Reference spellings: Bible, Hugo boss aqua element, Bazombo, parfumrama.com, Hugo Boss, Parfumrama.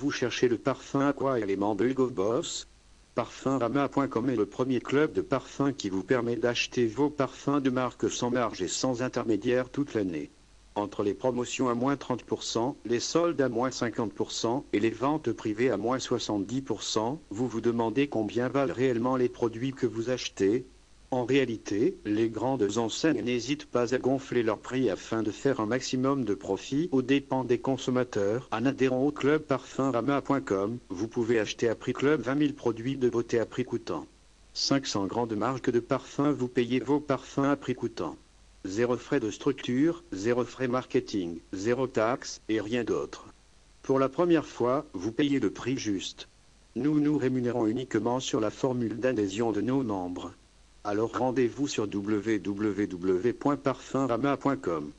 vous cherchez le parfum Aqua Element de Hugo Boss, Parfumrama.com est le premier club de parfums qui vous permet d'acheter vos parfums de marque sans marge et sans intermédiaire toute l'année. Entre les promotions à moins 30%, les soldes à moins 50% et les ventes privées à moins 70%, vous vous demandez combien valent réellement les produits que vous achetez? En réalité, les grandes enseignes n'hésitent pas à gonfler leurs prix afin de faire un maximum de profit aux dépens des consommateurs. En adhérant au club parfumrama.com, vous pouvez acheter à prix club 20 000 produits de beauté à prix coûtant. 500 grandes marques de parfums, vous payez vos parfums à prix coûtant. Zéro frais de structure, zéro frais marketing, zéro taxe, et rien d'autre. Pour la première fois, vous payez le prix juste. Nous nous rémunérons uniquement sur la formule d'adhésion de nos membres. Alors rendez-vous sur www.parfumrama.com.